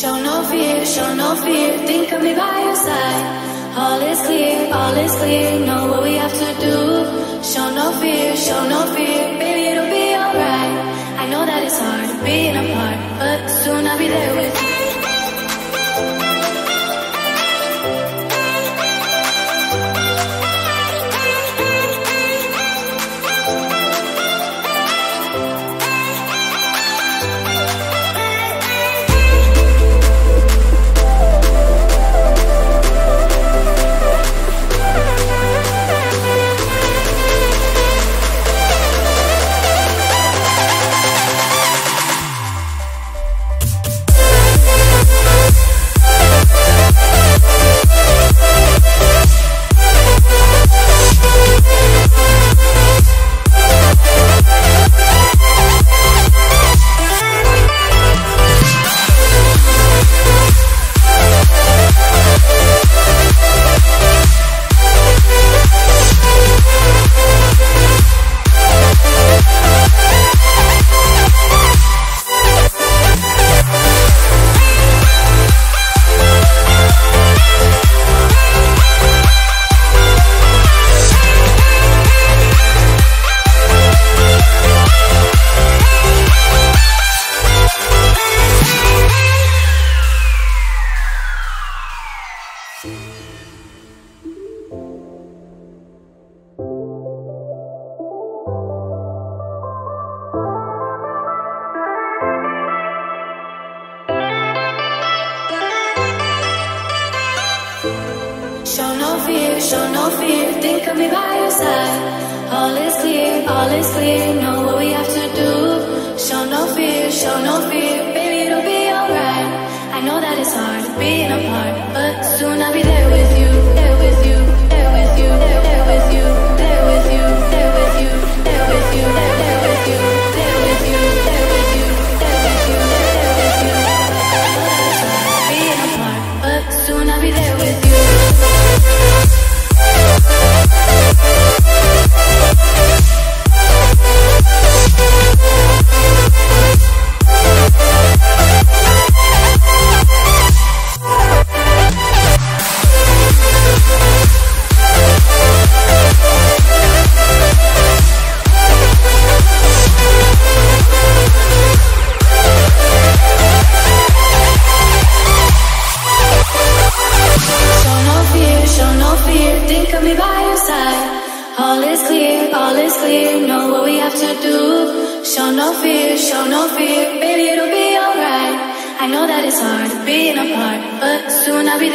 Show no fear, think of me by your side. All is clear, know what we have to do. Show no fear, baby it'll be alright. I know that it's hard being apart, but soon I'll be there with you. Show no fear, think of me by your side. All is clear, know what we have to do. Show no fear, baby it'll be alright. I know that it's hard being apart, but soon I'll be there with you, there with you, there with you, there with you, there with you, there with you, there with you, there with you, there with you, there with you, there with you, there with you. I know that it's hard being apart, but soon I'll be there with you. All is clear, know what we have to do. Show no fear, baby it'll be alright. I know that it's hard being apart, but soon I'll be there.